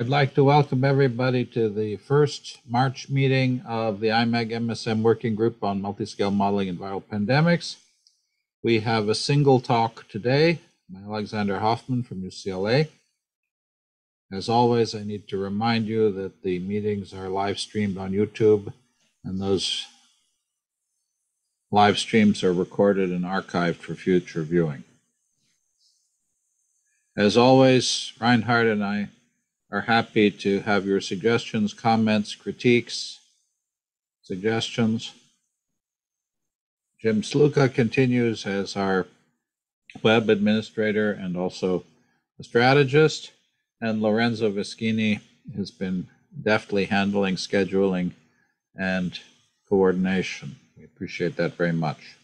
I'd like to welcome everybody to the first March meeting of the IMAG MSM Working Group on Multiscale Modeling and Viral Pandemics. We have a single talk today by Alexander Hoffmann from UCLA. As always, I need to remind you that the meetings are live streamed on YouTube, and those live streams are recorded and archived for future viewing. As always, Reinhard and I are happy to have your suggestions, comments, critiques, suggestions. Jim Sluka continues as our web administrator and also a strategist. And Lorenzo Vischini has been deftly handling scheduling and coordination. We appreciate that very much.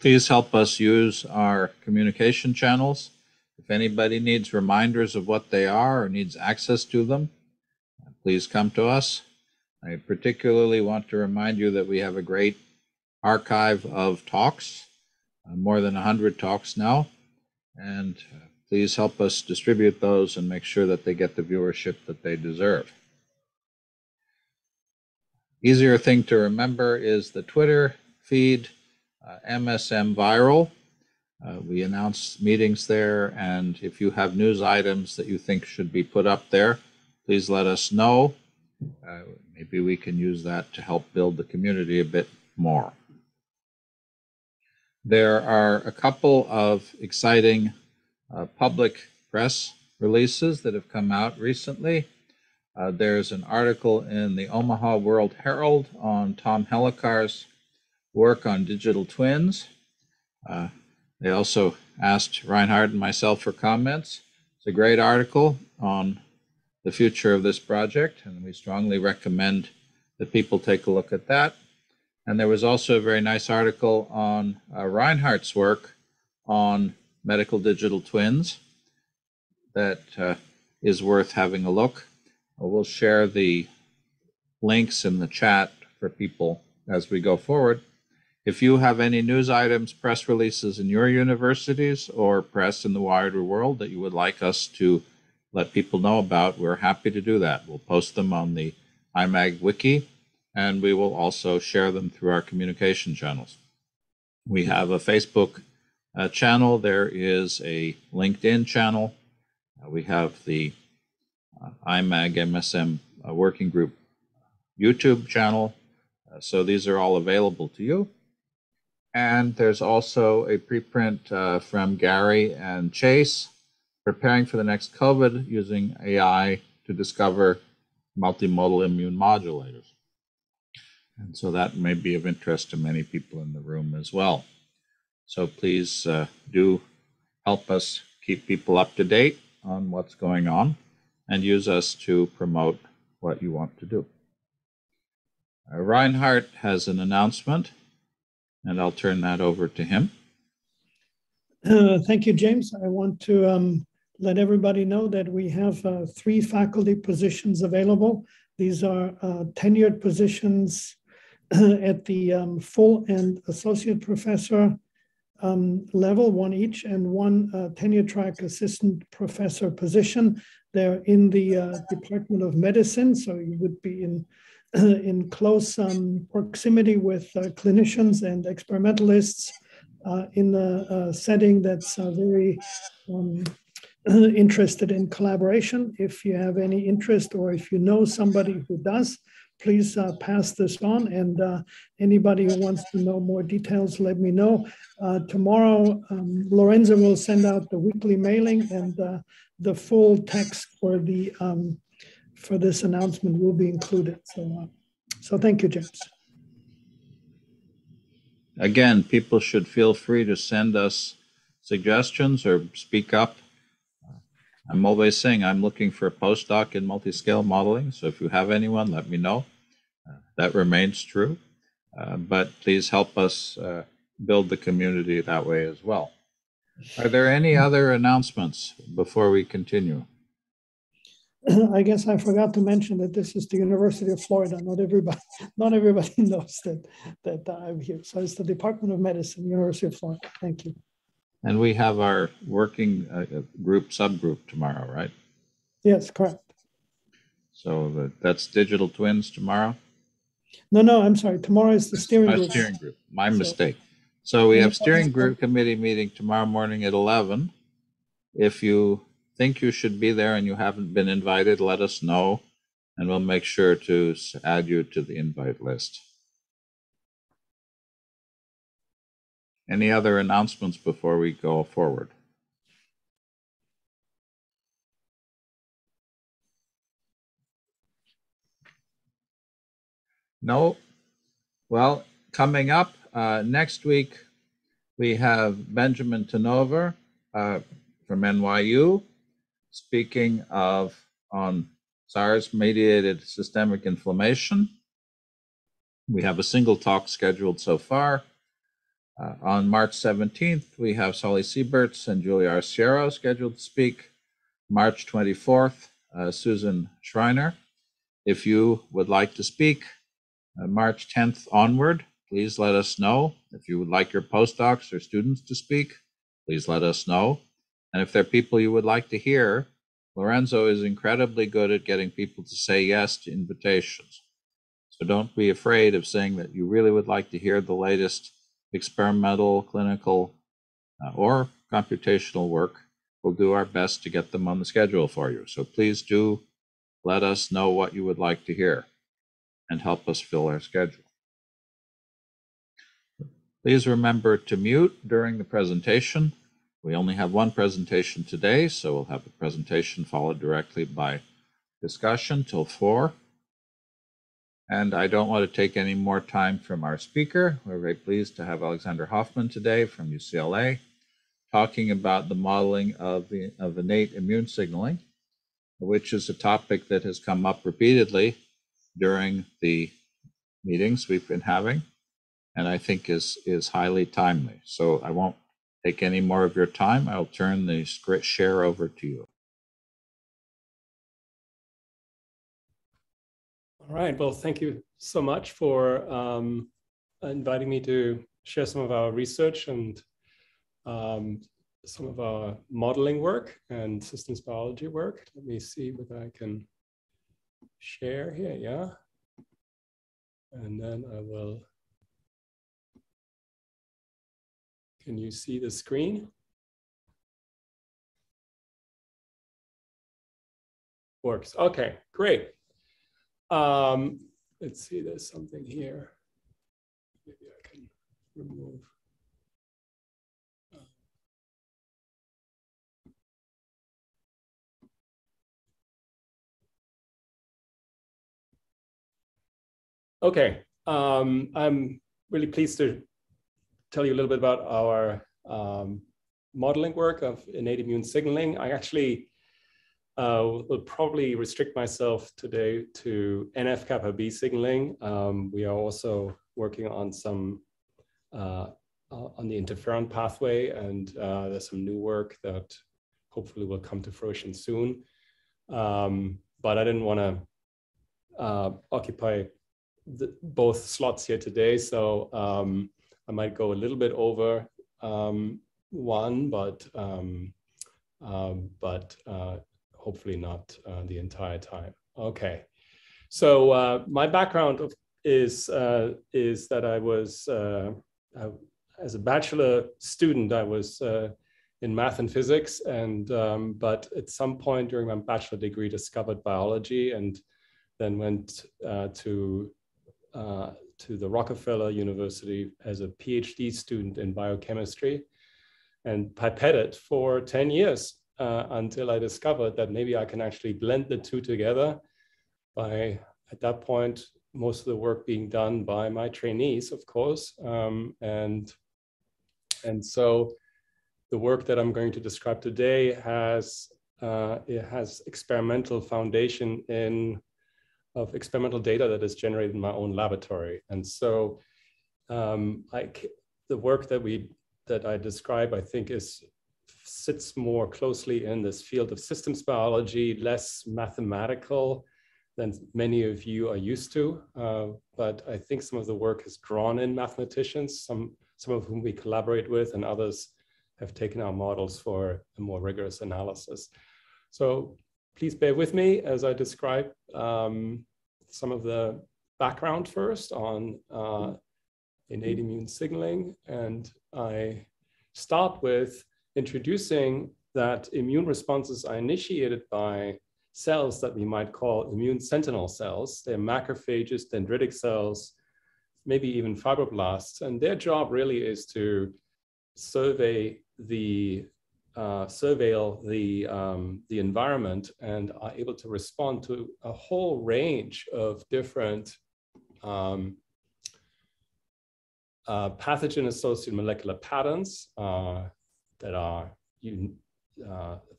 Please help us use our communication channels. If anybody needs reminders of what they are or needs access to them, please come to us. I particularly want to remind you that we have a great archive of talks, more than 100 talks now, and please help us distribute those and make sure that they get the viewership that they deserve. Easier thing to remember is the Twitter feed, MSM Viral. We announce meetings there, and if you have news items that you think should be put up there, please let us know. Maybe we can use that to help build the community a bit more. There are a couple of exciting public press releases that have come out recently. There's an article in the Omaha World Herald on Tom Helikar's work on digital twins. They also asked Reinhard and myself for comments. It's a great article on the future of this project, and we strongly recommend that people take a look at that. And there was also a very nice article on Reinhardt's work on medical digital twins that is worth having a look. We'll share the links in the chat for people as we go forward. If you have any news items, press releases in your universities or press in the wider world that you would like us to let people know about, we're happy to do that. We'll post them on the IMAG Wiki, and we will also share them through our communication channels. We have a Facebook channel. There is a LinkedIn channel. We have the IMAG MSM Working Group YouTube channel. So these are all available to you. And there's also a preprint from Gary and Chase, preparing for the next COVID using AI to discover multimodal immune modulators. And so that may be of interest to many people in the room as well. So please do help us keep people up to date on what's going on and use us to promote what you want to do. Reinhard has an announcement, and I'll turn that over to him. Thank you, James. I want to let everybody know that we have 3 faculty positions available. These are tenured positions at the full and associate professor level, one each, and one tenure track assistant professor position. They're in the Department of Medicine, so you would be in close proximity with clinicians and experimentalists in a setting that's very interested in collaboration. If you have any interest or if you know somebody who does, please pass this on. And anybody who wants to know more details, let me know. Tomorrow, Lorenzo will send out the weekly mailing, and the full text for the for this announcement will be included. So thank you, James. Again, people should feel free to send us suggestions or speak up. I'm always saying I'm looking for a postdoc in multiscale modeling, so if you have anyone, let me know. That remains true, but please help us build the community that way as well. Are there any other announcements before we continue? I guess I forgot to mention that this is the University of Florida. Not everybody knows that I'm here. So it's the Department of Medicine, University of Florida. Thank you. And we have our working group subgroup tomorrow, right? Yes, correct. So that's digital twins tomorrow? No, I'm sorry. Tomorrow is the steering group. Steering group. My mistake. So we have steering group committee meeting tomorrow morning at 11. If you think you should be there and you haven't been invited, let us know, and we'll make sure to add you to the invite list. Any other announcements before we go forward? No? Well, coming up next week, we have Benjamin Tanova from NYU speaking on SARS-mediated systemic inflammation. We have a single talk scheduled so far. On March 17th, we have Sally Sieberts and Julia Arciero scheduled to speak. March 24th, Susan Schreiner. If you would like to speak March 10th onward, please let us know. If you would like your postdocs or students to speak, please let us know. And if there are people you would like to hear, Lorenzo is incredibly good at getting people to say yes to invitations. So don't be afraid of saying that you really would like to hear the latest experimental, clinical, or computational work. We'll do our best to get them on the schedule for you. So please do let us know what you would like to hear and help us fill our schedule. Please remember to mute during the presentation. We only have one presentation today, so we'll have a presentation followed directly by discussion till 4. And I don't want to take any more time from our speaker. We're very pleased to have Alexander Hoffmann today from UCLA talking about the modeling of innate immune signaling, which is a topic that has come up repeatedly during the meetings we've been having, and I think is highly timely. So I won't take any more of your time. I'll turn the script share over to you. All right, well, thank you so much for inviting me to share some of our research and some of our modeling work and systems biology work. Let me see whether I can share here, yeah? And then I will, can you see the screen? Works, okay, great. Let's see, there's something here. Maybe I can remove. Okay, I'm really pleased to tell you a little bit about our modeling work of innate immune signaling. I actually will probably restrict myself today to NF-κB signaling. We are also working on some, on the interferon pathway, and there's some new work that hopefully will come to fruition soon. But I didn't want to occupy both slots here today, so I might go a little bit over one, but hopefully not the entire time. Okay, so my background is that I was, as a bachelor student, I was in math and physics, and but at some point during my bachelor degree, discovered biology, and then went to the Rockefeller University as a PhD student in biochemistry, and pipetted for 10 years. Until I discovered that maybe I can actually blend the two together by, at that point, most of the work being done by my trainees, of course. And so the work that I'm going to describe today has, it has experimental foundation in, of experimental data that is generated in my own laboratory. And so the work that I describe, I think sits more closely in this field of systems biology, less mathematical than many of you are used to. But I think some of the work has drawn in mathematicians, some of whom we collaborate with, and others have taken our models for a more rigorous analysis. So please bear with me as I describe some of the background first on innate immune signaling. And I start with introducing that immune responses are initiated by cells that we might call immune sentinel cells. They're macrophages, dendritic cells, maybe even fibroblasts. And their job really is to surveil the environment, and are able to respond to a whole range of different pathogen-associated molecular patterns that are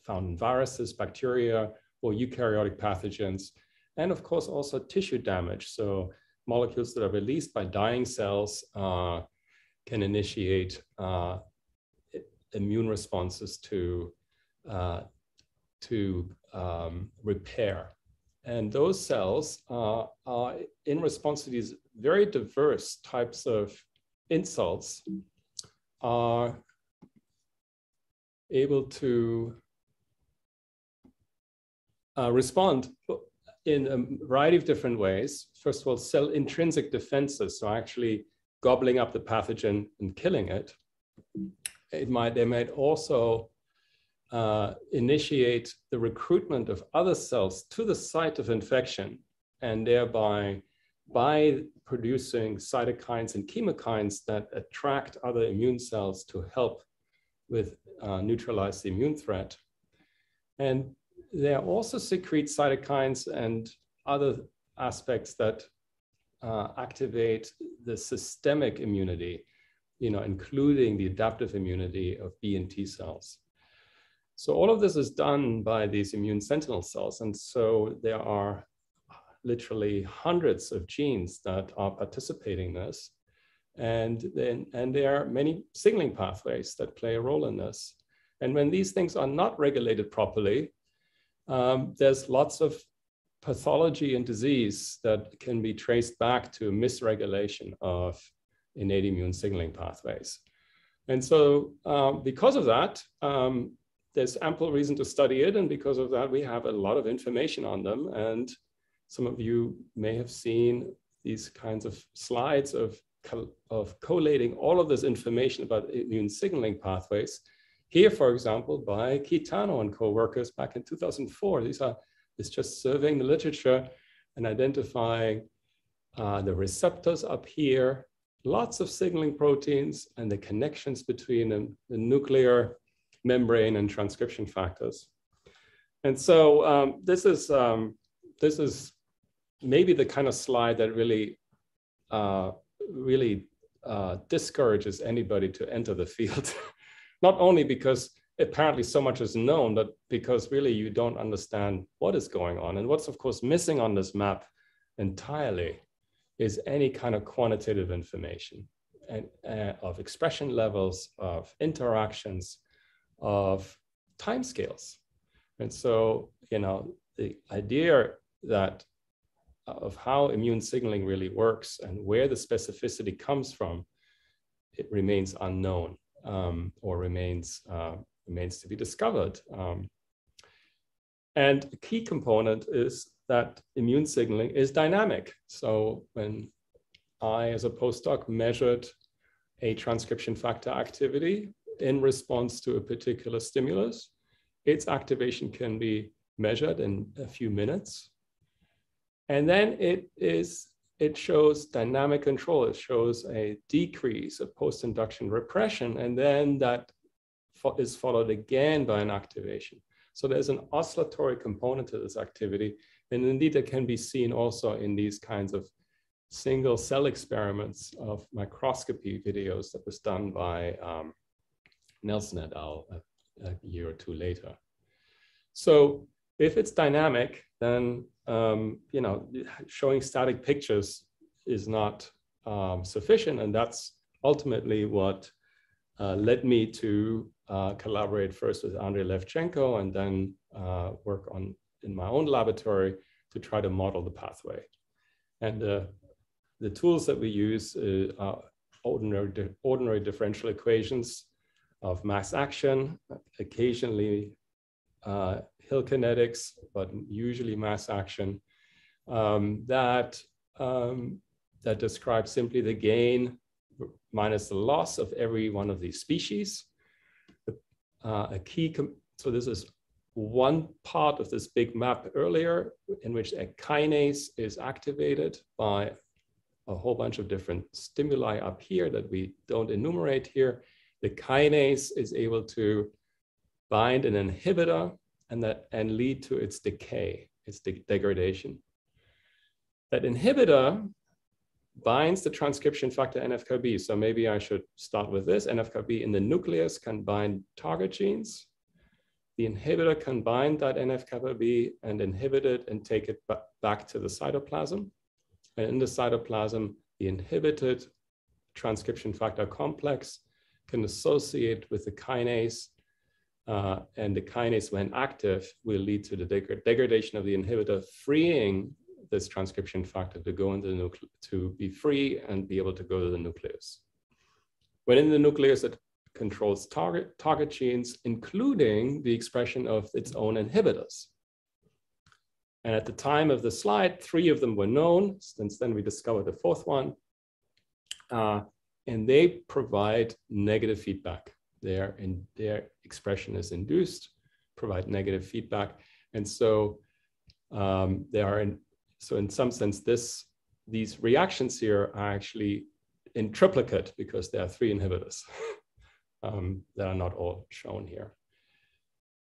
found in viruses, bacteria, or eukaryotic pathogens, and of course also tissue damage. So molecules that are released by dying cells can initiate immune responses to repair. And those cells are in response to these very diverse types of insults, are able to respond in a variety of different ways. First of all, cell intrinsic defenses, so actually gobbling up the pathogen and killing it. They might also initiate the recruitment of other cells to the site of infection, and thereby by producing cytokines and chemokines that attract other immune cells to help with neutralize the immune threat. And they also secrete cytokines and other aspects that activate the systemic immunity, you know, including the adaptive immunity of B and T cells. So all of this is done by these immune sentinel cells. And so there are literally hundreds of genes that are participating in this. And there are many signaling pathways that play a role in this. And when these things are not regulated properly, there's lots of pathology and disease that can be traced back to misregulation of innate immune signaling pathways. And so because of that, there's ample reason to study it. And because of that, we have a lot of information on them. And some of you may have seen these kinds of slides of collating all of this information about immune signaling pathways. Here, for example, by Kitano and co-workers back in 2004. It's just surveying the literature and identifying the receptors up here, lots of signaling proteins and the connections between the nuclear membrane and transcription factors. And so this is maybe the kind of slide that really discourages anybody to enter the field. Not only because apparently so much is known, but because really you don't understand what is going on. And what's of course missing on this map entirely is any kind of quantitative information and, of expression levels, of interactions, of timescales. And so, you know, the idea that of how immune signaling really works and where the specificity comes from, it remains unknown or remains to be discovered. And a key component is that immune signaling is dynamic. So when I, as a postdoc, measured a transcription factor activity in response to a particular stimulus, its activation can be measured in a few minutes. And then it shows dynamic control. It shows a decrease of post-induction repression, and then that is followed again by an activation. So there's an oscillatory component to this activity. And indeed, that can be seen also in these kinds of single cell experiments of microscopy videos that was done by Nelson et al. A year or two later. So if it's dynamic, then you know, showing static pictures is not sufficient, and that's ultimately what led me to collaborate first with Andrei Levchenko and then work on in my own laboratory to try to model the pathway. And the tools that we use are ordinary differential equations of max action, occasionally hill kinetics, but usually mass action, that describes simply the gain minus the loss of every one of these species. So this is one part of this big map earlier, in which a kinase is activated by a whole bunch of different stimuli up here that we don't enumerate here. The kinase is able to bind an inhibitor and lead to its decay, its degradation. That inhibitor binds the transcription factor NF-κB. So maybe I should start with this. NF-κB in the nucleus can bind target genes. The inhibitor can bind that NF-κB and inhibit it and take it back to the cytoplasm. And in the cytoplasm, the inhibited transcription factor complex can associate with the kinase, and the kinase, when active, will lead to the degradation of the inhibitor, freeing this transcription factor to go into the nucleus, to be free and be able to go to the nucleus. When in the nucleus, it controls target genes, including the expression of its own inhibitors. And at the time of the slide, 3 of them were known. Since then, we discovered the 4th one. And they provide negative feedback. Their expression is induced, provide negative feedback. And so in some sense, these reactions here are actually in triplicate because there are 3 inhibitors that are not all shown here.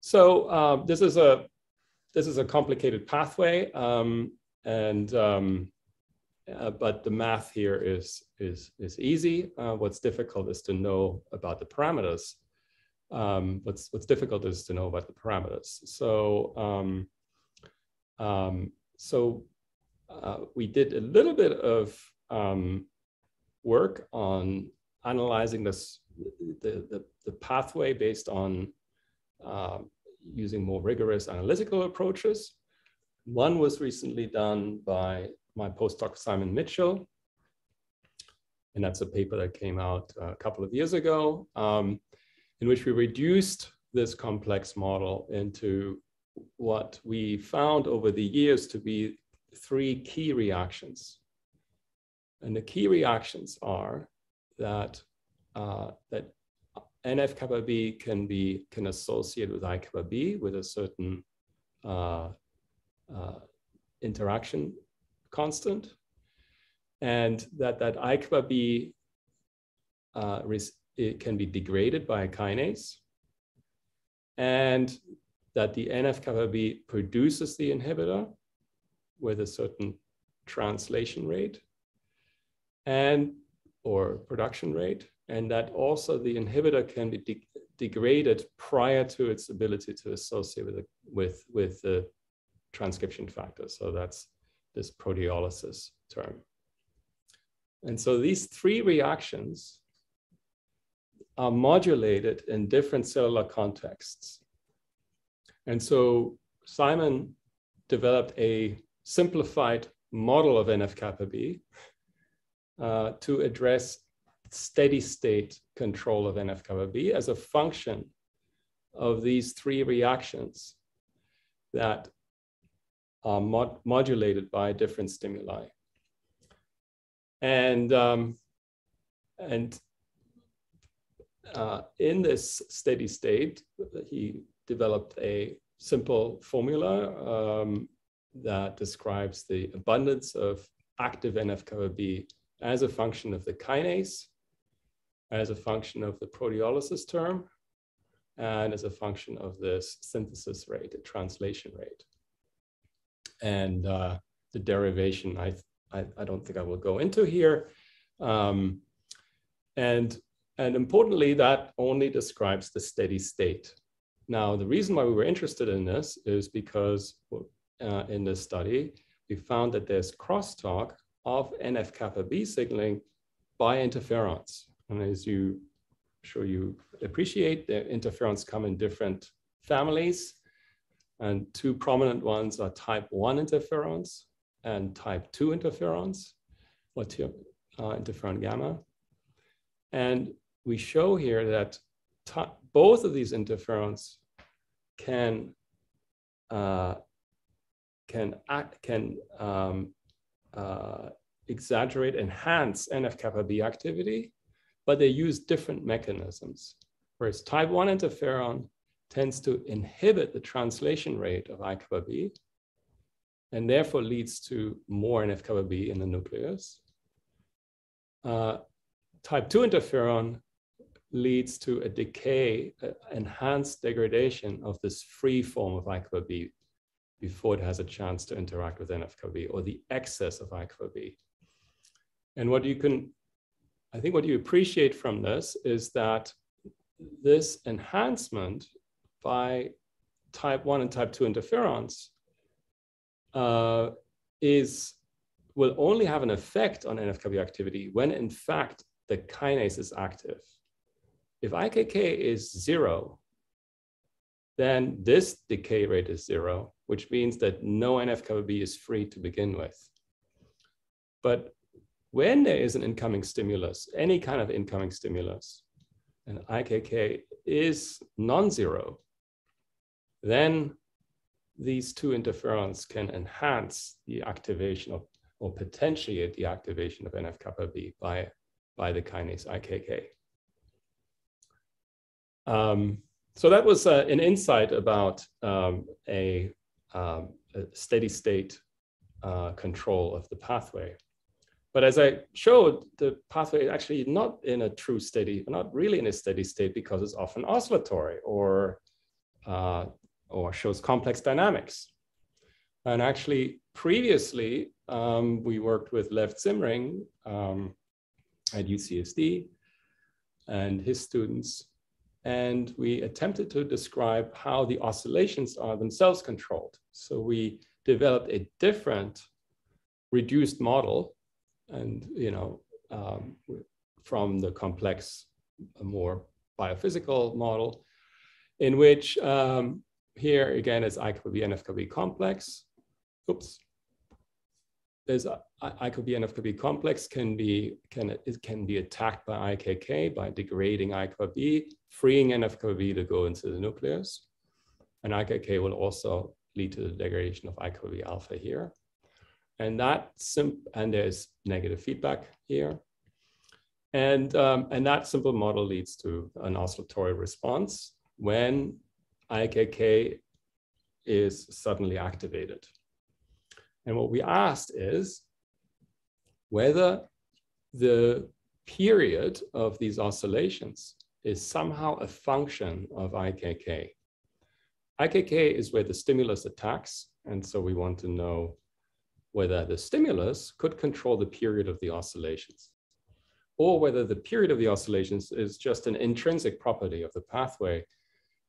So this is a complicated pathway, but the math here is easy. What's difficult is to know about the parameters. What's difficult is to know about the parameters. So we did a little bit of work on analyzing the pathway based on using more rigorous analytical approaches. One was recently done by my postdoc, Simon Mitchell, and that's a paper that came out a couple of years ago, in which we reduced this complex model into what we found over the years to be 3 key reactions. And the key reactions are that that NF-κB can associate with I-kappa-B with a certain interaction constant, and that I-kappa-B it can be degraded by a kinase, and that the NF-κB produces the inhibitor with a certain translation rate or production rate, and that also the inhibitor can be degraded prior to its ability to associate with the transcription factor. So that's this proteolysis term. And so these 3 reactions are modulated in different cellular contexts. And so Simon developed a simplified model of NF-κB to address steady state control of NF-κB as a function of these 3 reactions that are modulated by different stimuli. And in this steady state, he developed a simple formula that describes the abundance of active NF-κB as a function of the kinase, as a function of the proteolysis term, and as a function of this synthesis rate, the translation rate. And the derivation, I don't think I will go into here. And importantly, that only describes the steady state. Now, the reason why we were interested in this is because in this study, we found that there's crosstalk of NF-κB signaling by interferons. And as you sure you appreciate, the interferons come in different families. And 2 prominent ones are type 1 interferons and type 2 interferons, or interferon gamma. And we show here that both of these interferons can exaggerate, enhance NF-κB activity, but they use different mechanisms. Whereas type 1 interferon tends to inhibit the translation rate of I-kappa-B and therefore leads to more NF-κB in the nucleus. Type 2 interferon leads to a decay, enhanced degradation of this free form of I-kappa-B before it has a chance to interact with NF-κB, or the excess of I-kappa-B. And what you can, I think what you appreciate from this is that this enhancement by type 1 and type 2 interferons will only have an effect on NF-κB activity when in fact the kinase is active. If IKK is 0, then this decay rate is 0, which means that no NF-κB is free to begin with. But when there is an incoming stimulus, any kind of incoming stimulus, and IKK is non-zero, then these two interferons can enhance the activation of, or potentiate the activation of NF-κB by the kinase IKK. So that was an insight about a steady state control of the pathway. But as I showed, the pathway is actually not in a true steady, not really in a steady state, because it's often oscillatory or shows complex dynamics. And actually, previously, we worked with Lev Zimring at UCSD and his students, and we attempted to describe how the oscillations are themselves controlled. So we developed a different reduced model, and from the complex, more biophysical model, in which here again is I-kappa-B NF-κB complex. Oops, there's I-kappa-B NF-κB complex can be attacked by IKK by degrading I-kappa-B, freeing NF-κB to go into the nucleus, and IKK will also lead to the degradation of I-kappa-B alpha here. And there's negative feedback here, and that simple model leads to an oscillatory response when IKK is suddenly activated. And what we asked is whether the period of these oscillations is somehow a function of IKK. IKK is where the stimulus attacks, and so we want to know whether the stimulus could control the period of the oscillations, or whether the period of the oscillations is just an intrinsic property of the pathway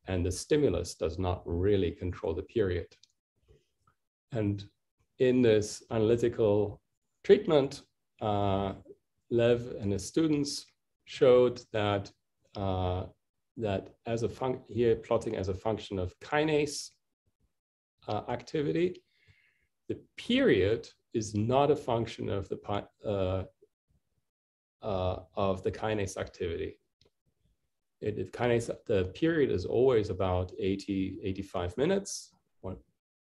and the stimulus does not really control the period. And in this analytical treatment, Lev and his students showed that, here plotting as a function of kinase activity, the period is not a function of the kinase activity. The period is always about 80, 85 minutes,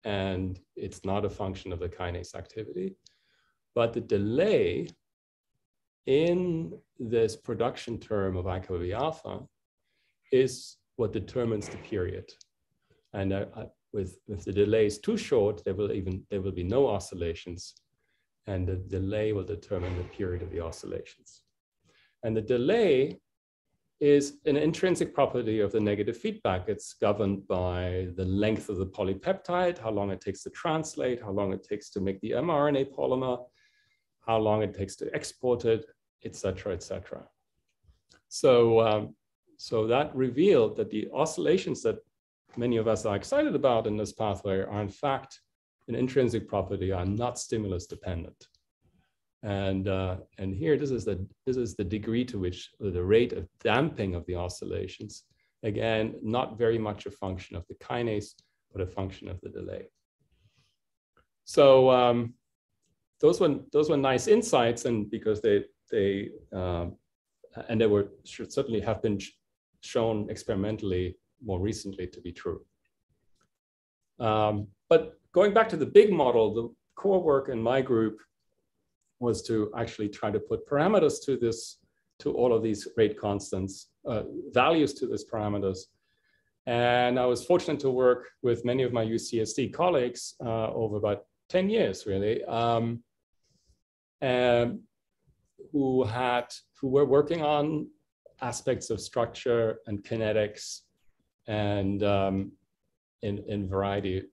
and it's not a function of the kinase activity. But the delay in this production term of I-kappa-B alpha is what determines the period. And if the delay is too short, there will be no oscillations, and the delay will determine the period of the oscillations. And the delay is an intrinsic property of the negative feedback. It's governed by the length of the polypeptide, how long it takes to translate, how long it takes to make the mRNA polymer, how long it takes to export it, et cetera, et cetera. So, so that revealed that the oscillations that many of us are excited about in this pathway are in fact an intrinsic property, are not stimulus dependent. And here, this is the degree to which the rate of damping of the oscillations, again, not very much a function of the kinase, but a function of the delay. So those were nice insights, and because they should certainly have been shown experimentally more recently to be true. But going back to the big model, the core work in my group was to actually try to put parameters to this, to all of these rate constants, values to these parameters. And I was fortunate to work with many of my UCSD colleagues over about 10 years, really, who were working on aspects of structure and kinetics and in variety of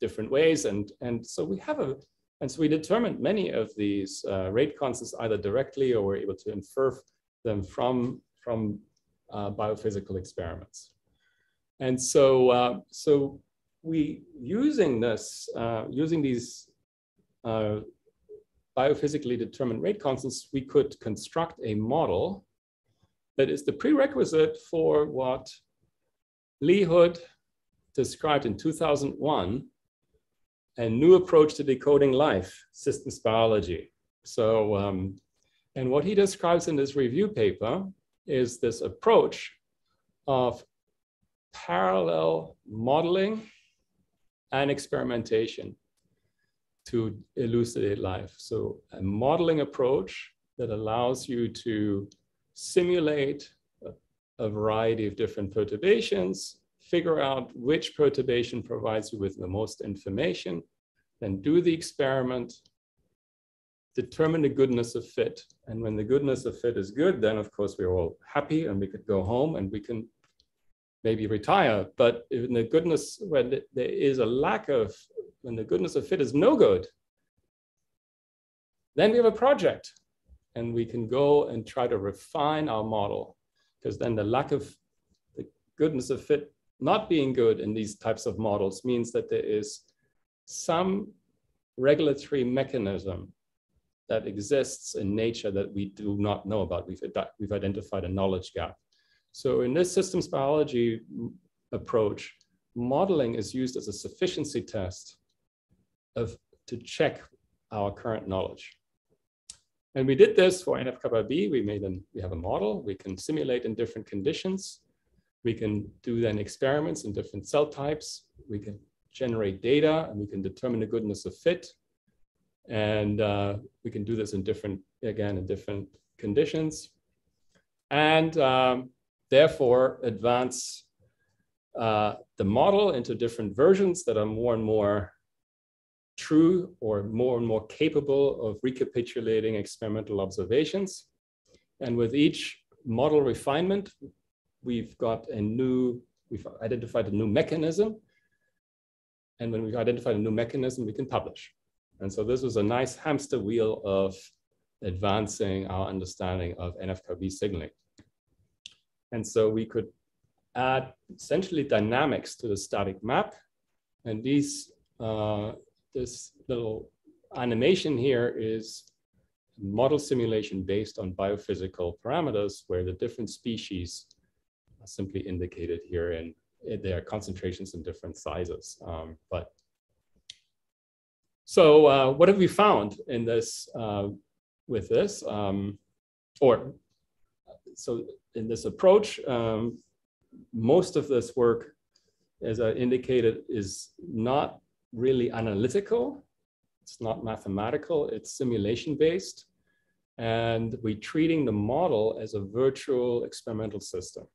different ways. And so we determined many of these rate constants either directly or were able to infer them from biophysical experiments. And so, using these biophysically determined rate constants, we could construct a model that is the prerequisite for what Lee Hood described in 2001, a new approach to decoding life, systems biology. So, and what he describes in this review paper is this approach of parallel modeling and experimentation to elucidate life. So a modeling approach that allows you to simulate a variety of different perturbations, figure out which perturbation provides you with the most information, then do the experiment, determine the goodness of fit. And when the goodness of fit is good, then of course we're all happy and we could go home and we can maybe retire. But in the goodness, when the goodness of fit is no good, then we have a project and we can go and try to refine our model, because then the lack of the goodness of fit not being good in these types of models means that there is some regulatory mechanism that exists in nature that we do not know about. We've identified a knowledge gap. So in this systems biology approach, modeling is used as a sufficiency test to check our current knowledge. And we did this for NF-κB. We have a model. We can simulate in different conditions. We can do then experiments in different cell types. We can generate data and we can determine the goodness of fit. And we can do this in different conditions. And therefore advance the model into different versions that are more and more true or more and more capable of recapitulating experimental observations. And with each model refinement, we've identified a new mechanism. And when we've identified a new mechanism, we can publish. And so this was a nice hamster wheel of advancing our understanding of NF-κB signaling. And so we could add essentially dynamics to the static map. And this little animation here is model simulation based on biophysical parameters where the different species are simply indicated here and their concentrations in different sizes. So what have we found in this, with this? So in this approach, most of this work, as I indicated, is not really analytical. It's not mathematical, it's simulation based. And we're treating the model as a virtual experimental system.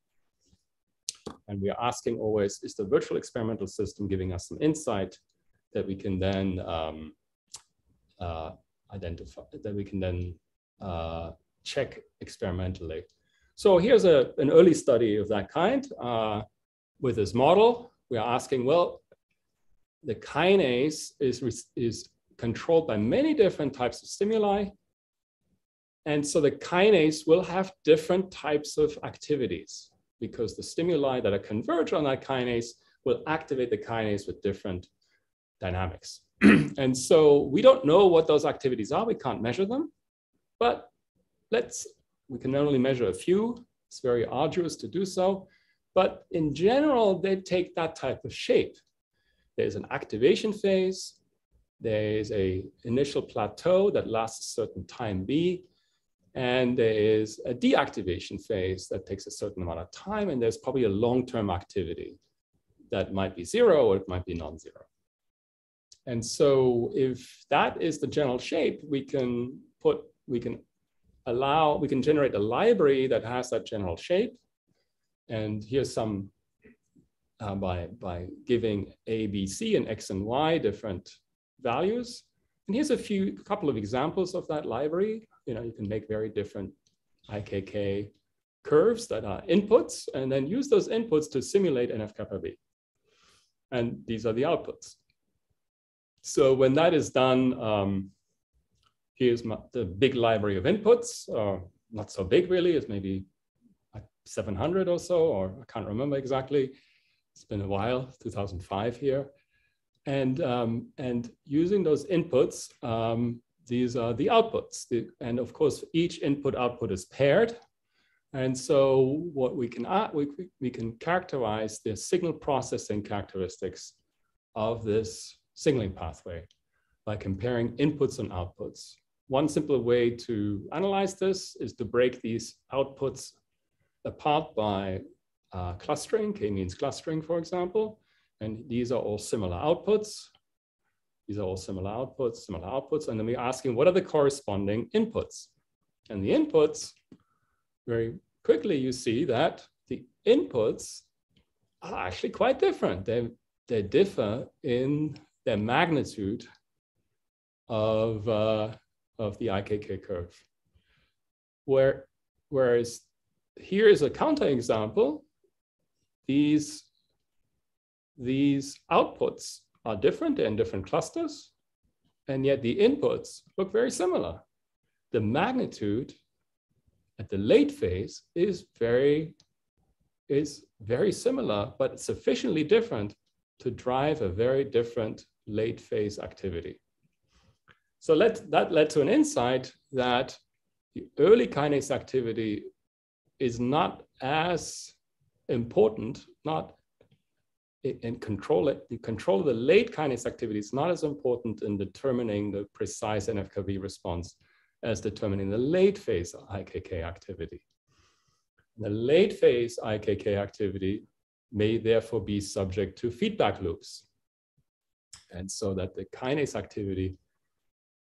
And we're asking always, is the virtual experimental system giving us some insight that we can then check experimentally? So here's an early study of that kind with this model. We are asking, well, the kinase is controlled by many different types of stimuli. And so the kinase will have different types of activities because the stimuli that are converged on that kinase will activate the kinase with different dynamics. And so we don't know what those activities are. We can't measure them, but we can only measure a few. It's very arduous to do so, but in general, they take that type of shape. There's an activation phase. There's an initial plateau that lasts a certain time B. And there is a deactivation phase that takes a certain amount of time, and there's probably a long-term activity that might be zero or it might be non-zero. And so if that is the general shape, we can generate a library that has that general shape. And here's some by giving A, B, C and X and Y different values. And here's a couple of examples of that library. You know, you can make very different IKK curves that are inputs, and then use those inputs to simulate NF-κB. And these are the outputs. So when that is done, here's the big library of inputs, not so big really, it's maybe 700 or so, or I can't remember exactly. It's been a while, 2005 here. And using those inputs, these are the outputs. And of course, each input-output is paired. And so what we can characterize the signal processing characteristics of this signaling pathway by comparing inputs and outputs. One simple way to analyze this is to break these outputs apart by clustering, K-means clustering, for example. And these are all similar outputs. These are all similar outputs. And then we're asking, what are the corresponding inputs? And the inputs, very quickly, you see that the inputs are actually quite different. They differ in their magnitude of the IKK curve. Whereas here is a counterexample. These outputs are different in different clusters, and yet the inputs look very similar. The magnitude at the late phase is very similar, but sufficiently different to drive a very different late phase activity. So that led to an insight that the early kinase activity is not as important, the control of the late kinase activity is not as important in determining the precise NF-κB response as determining the late phase IKK activity. The late phase IKK activity may therefore be subject to feedback loops. And so that the kinase activity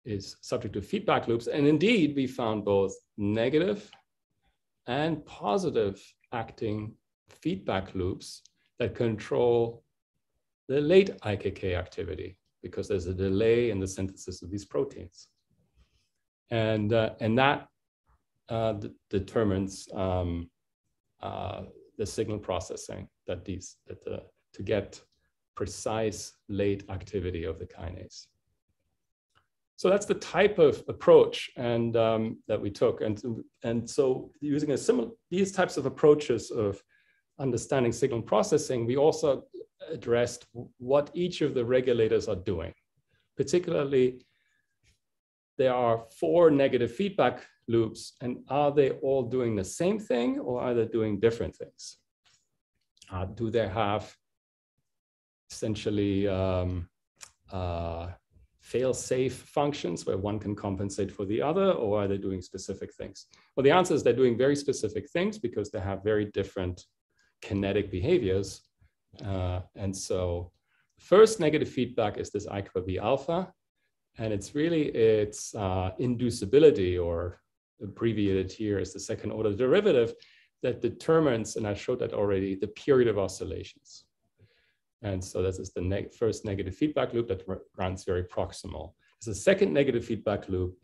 is subject to feedback loops. And indeed, we found both negative and positive acting feedback loops that control the late IKK activity, because there's a delay in the synthesis of these proteins. And that determines the signal processing to get precise late activity of the kinase. So that's the type of approach and that we took. And so using these types of approaches of understanding signal processing, we also addressed what each of the regulators are doing. Particularly, there are 4 negative feedback loops, and are they all doing the same thing, or are they doing different things? Do they have essentially fail-safe functions where one can compensate for the other, or are they doing specific things? Well, the answer is they're doing very specific things because they have very different kinetic behaviors. And so first negative feedback is this I-kappa-B alpha, and it's really its inducibility, or abbreviated here as the second order derivative, that determines, and I showed that already, the period of oscillations. And so this is the first negative feedback loop that runs very proximal. There's a second negative feedback loop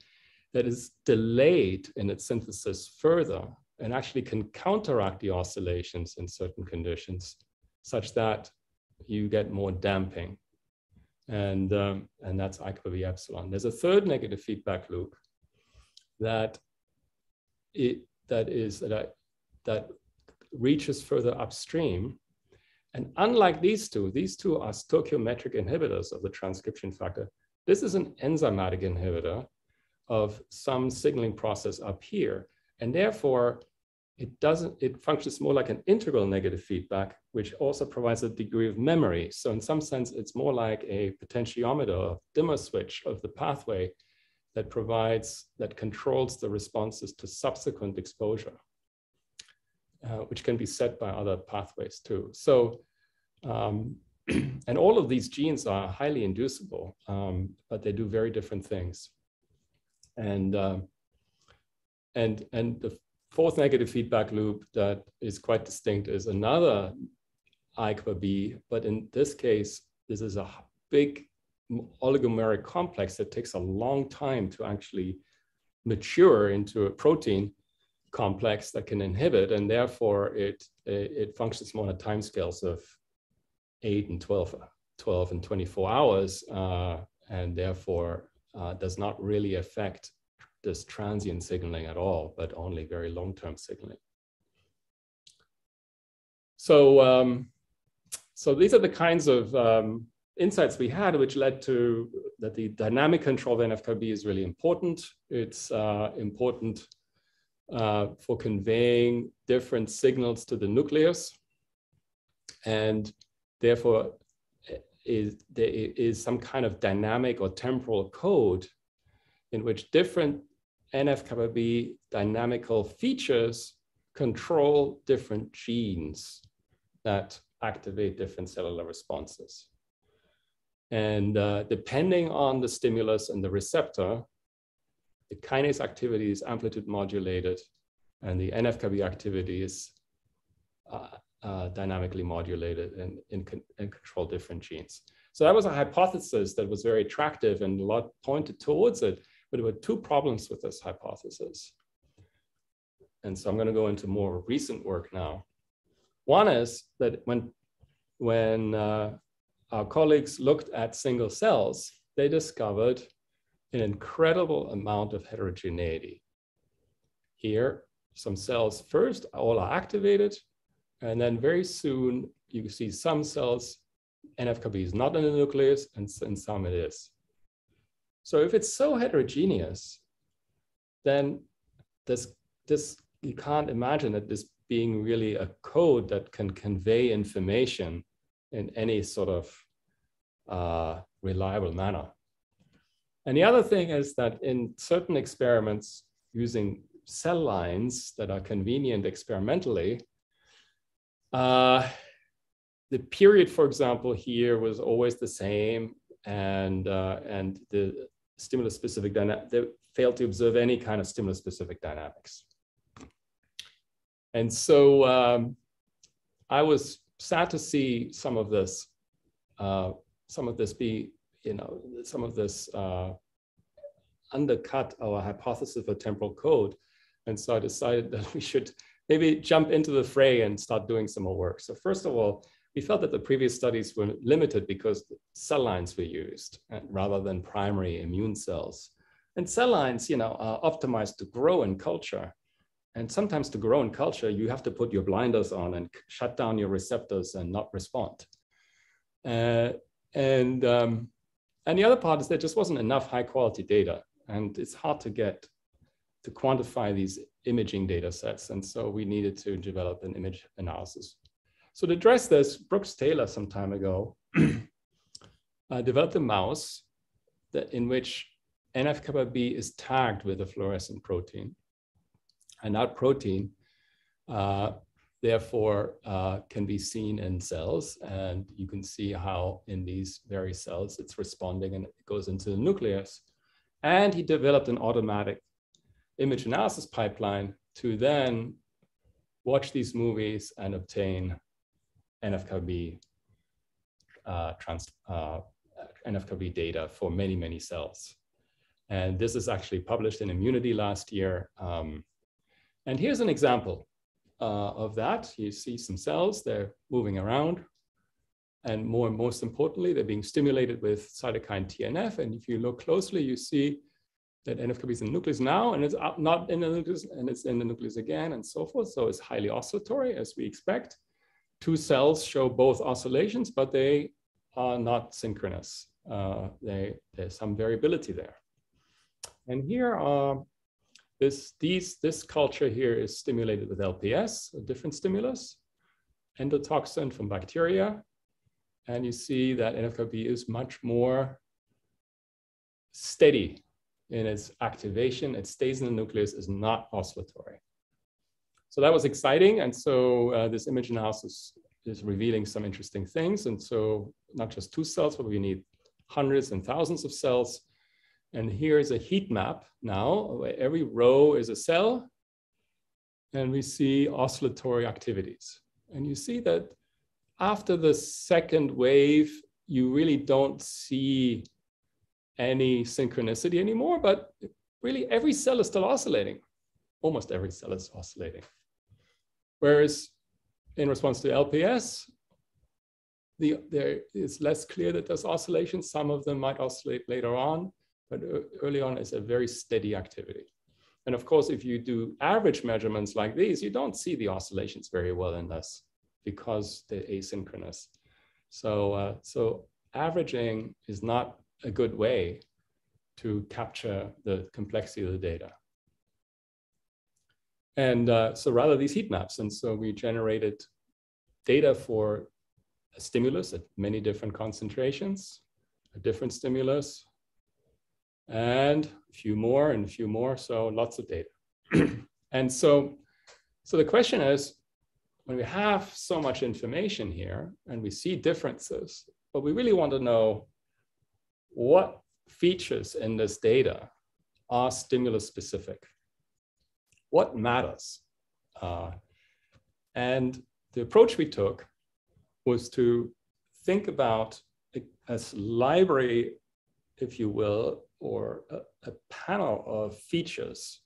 that is delayed in its synthesis further, and actually can counteract the oscillations in certain conditions, such that you get more damping. And that's I-kappa-B epsilon. There's a third negative feedback loop that reaches further upstream. And unlike these two are stoichiometric inhibitors of the transcription factor. This is an enzymatic inhibitor of some signaling process up here. And therefore, it functions more like an integral negative feedback, which also provides a degree of memory. So in some sense, it's more like a potentiometer, dimmer switch of the pathway that provides, that controls the responses to subsequent exposure, which can be set by other pathways too. So, and all of these genes are highly inducible, but they do very different things. And the fourth negative feedback loop that is quite distinct is another I-kappa-B, but in this case, this is a big oligomeric complex that takes a long time to actually mature into a protein complex that can inhibit, and therefore it functions more on timescales of 8 and 12 and 24 hours, and therefore does not really affect this transient signaling at all, but only very long-term signaling. So, so these are the kinds of insights we had, which led to that the dynamic control of NF-κB is really important. It's important for conveying different signals to the nucleus, and therefore there is some kind of dynamic or temporal code in which different NF-κB dynamical features control different genes that activate different cellular responses. And depending on the stimulus and the receptor, the kinase activity is amplitude modulated, and the NF-κB activity is dynamically modulated and control different genes. So that was a hypothesis that was very attractive, and a lot pointed towards it, but there were two problems with this hypothesis. And so I'm going to go into more recent work now. One is that when our colleagues looked at single cells, they discovered an incredible amount of heterogeneity. Here, some cells first, all are activated, and then very soon you can see some cells, NF-κB is not in the nucleus, and some it is. So if it's so heterogeneous, then this you can't imagine that this being really a code that can convey information in any sort of reliable manner. And the other thing is that in certain experiments using cell lines that are convenient experimentally, the period, for example, here was always the same, and the stimulus-specific dynamic, they failed to observe any kind of stimulus-specific dynamics. And so I was sad to see some of this undercut our hypothesis for temporal code. And so I decided that we should maybe jump into the fray and start doing some more work. So first of all, we felt that the previous studies were limited because cell lines were used rather than primary immune cells. And cell lines, you know, are optimized to grow in culture. And sometimes to grow in culture, you have to put your blinders on and shut down your receptors and not respond. And the other part is there just wasn't enough high quality data, and it's hard to get to quantify these imaging data sets. And so we needed to develop an image analysis. So to address this, Brooks Taylor some time ago developed a mouse in which NF-κB is tagged with a fluorescent protein. And that protein, therefore, can be seen in cells. And you can see how in these various cells it's responding and it goes into the nucleus. And he developed an automatic image analysis pipeline to then watch these movies and obtain NF-κB NF-κB data for many, many cells. And this is actually published in Immunity last year. And here's an example of that. You see some cells, they're moving around. And more and most importantly, they're being stimulated with cytokine TNF. And if you look closely, you see that NF-κB is in the nucleus now, and it's not in the nucleus, and it's in the nucleus again, and so forth. So it's highly oscillatory, as we expect. Two cells show both oscillations, but they are not synchronous. There's some variability there. And here are This culture here is stimulated with LPS, a different stimulus, endotoxin from bacteria. And you see that NF-κB is much more steady in its activation, it stays in the nucleus, is not oscillatory. So that was exciting. And so this image analysis is revealing some interesting things. And so not just two cells, but we need hundreds and thousands of cells. And here's a heat map now. Every row is a cell. And we see oscillatory activities. And you see that after the second wave, you really don't see any synchronicity anymore, but really every cell is still oscillating. Almost every cell is oscillating. Whereas in response to LPS, there is less clear that there's oscillation. Some of them might oscillate later on, but early on it's a very steady activity. And of course, if you do average measurements like these, you don't see the oscillations very well in this because they're asynchronous. So, so averaging is not a good way to capture the complexity of the data. And so rather these heat maps. And so we generated data for a stimulus at many different concentrations, a different stimulus, and a few more and a few more. So lots of data. And so the question is, when we have so much information here and we see differences, but we really want to know what features in this data are stimulus specific. What matters? And the approach we took was to think about a library, if you will, or a panel of features.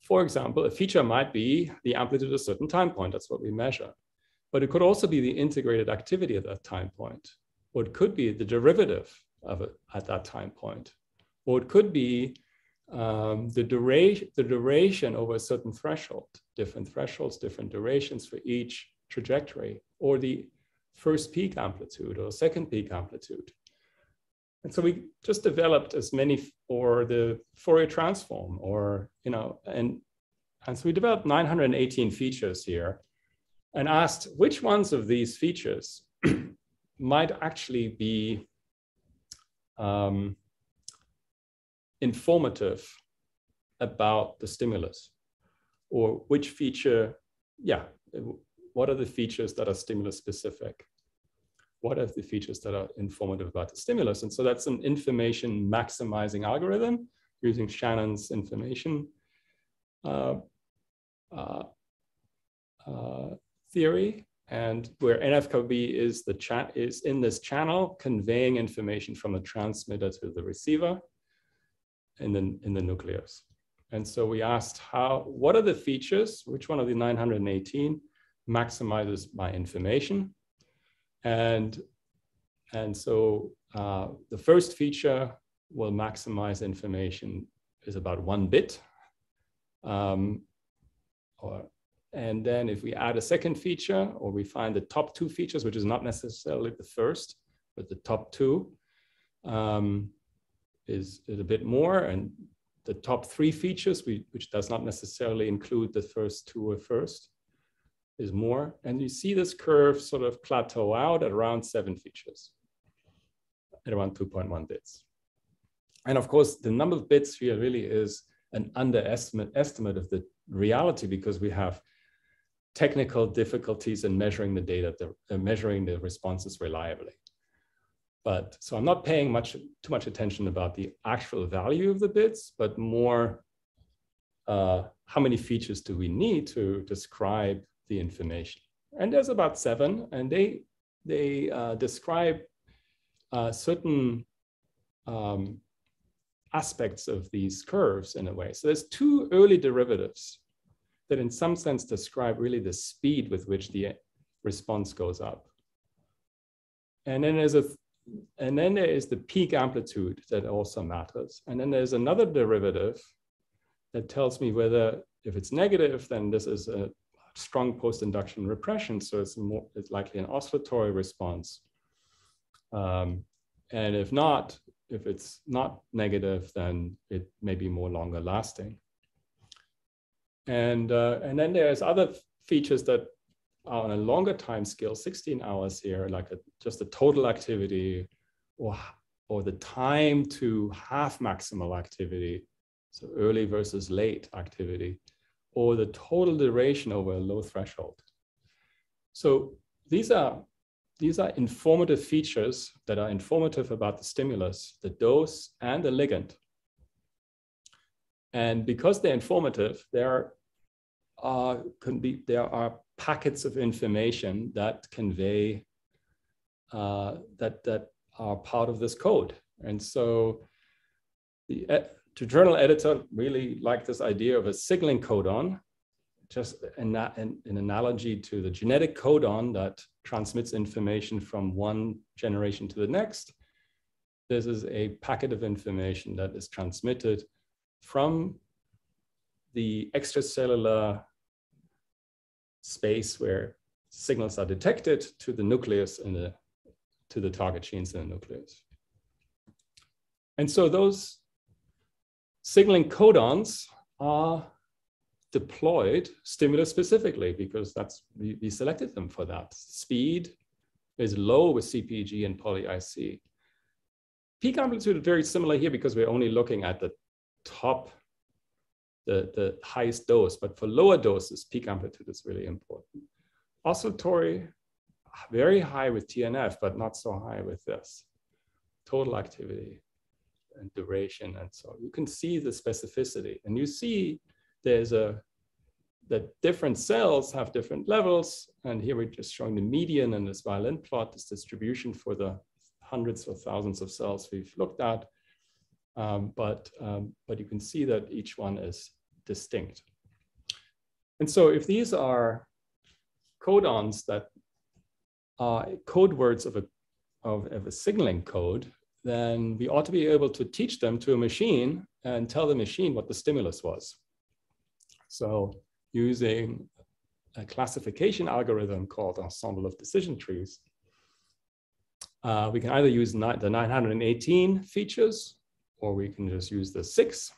For example, a feature might be the amplitude at a certain time point. That's what we measure. But it could also be the integrated activity at that time point. Or it could be the derivative of it at that time point. Or it could be the duration over a certain threshold, different thresholds, different durations for each trajectory, or the first peak amplitude or second peak amplitude. And so we just developed as many, or the Fourier transform, or, you know, and so we developed 918 features here and asked which ones of these features might actually be informative about the stimulus, or which feature, what are the features that are stimulus specific? What are the features that are informative about the stimulus? And so that's an information maximizing algorithm using Shannon's information theory, and where NF-κB is in this channel conveying information from the transmitter to the receiver in the nucleus. And so we asked what are the features, which one of the 918 maximizes my information? And so the first feature will maximize information is about 1 bit. And then if we add a second feature, or we find the top two features, which is not necessarily the first, but the top two is a bit more. And the top three features, which does not necessarily include the first two or first, is more. And you see this curve sort of plateau out at around 7 features, at around 2.1 bits. And of course, the number of bits here really is an underestimate of the reality, because we have technical difficulties in measuring the data, measuring the responses reliably. But so I'm not paying too much attention about the actual value of the bits, but more how many features do we need to describe the information. And there's about 7, and they describe certain aspects of these curves in a way. So there's 2 early derivatives that in some sense describe really the speed with which the response goes up. And then there is the peak amplitude that also matters. And then there's another derivative that tells me whether, if it's negative, then this is a strong post-induction repression. So it's likely an oscillatory response. And if it's not negative, then it may be more longer lasting. And then there's other features that are on a longer time scale, 16 hours here, like just the total activity, or or the time to half maximal activity, so early versus late activity, or the total duration over a low threshold. So these are informative features that are informative about the stimulus, the dose, and the ligand. And because they're informative, there are packets of information that convey that are part of this code. And so the journal editor really liked this idea of a signaling codon, just an analogy to the genetic codon that transmits information from one generation to the next. This is a packet of information that is transmitted from the extracellular space where signals are detected to the nucleus and to the target genes in the nucleus. And so those signaling codons are deployed stimulus specifically, because that's we selected them for that. Speed is low with CPG and poly-IC. Peak amplitude is very similar here because we're only looking at the top, the highest dose, but for lower doses, peak amplitude is really important. Oscillatory, very high with TNF, but not so high with this. Total activity and duration, and so you can see the specificity, and you see there's that different cells have different levels, and here we're just showing the median in this violin plot, this distribution for the hundreds or thousands of cells we've looked at, but you can see that each one is distinct. And so if these are codons that are code words of a signaling code, then we ought to be able to teach them to a machine and tell the machine what the stimulus was. So using a classification algorithm called ensemble of decision trees, we can either use the 918 features, or we can just use the 6.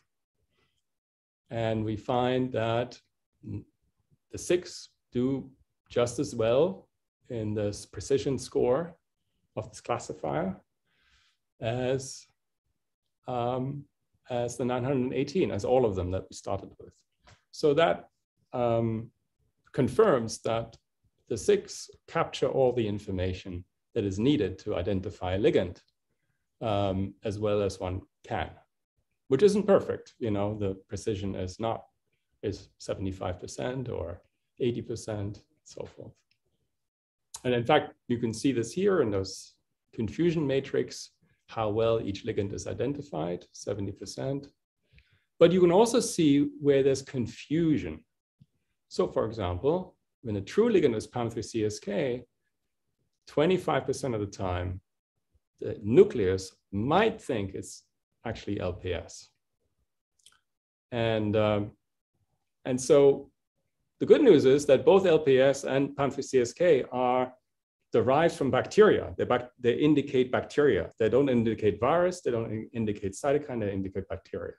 And we find that the 6 do just as well in this precision score of this classifier as the 918, as all of them that we started with. So that confirms that the 6 capture all the information that is needed to identify a ligand as well as one can, which isn't perfect. You know, the precision is 75% or 80% and so forth. And in fact, you can see this here in those confusion matrix, how well each ligand is identified, 70%. But you can also see where there's confusion. So for example, when a true ligand is PAM3CSK, 25% of the time, the nucleus might think it's actually LPS. And so the good news is that both LPS and PAM3CSK are derived from bacteria. They indicate bacteria. They don't indicate virus. They don't indicate cytokine. They indicate bacteria.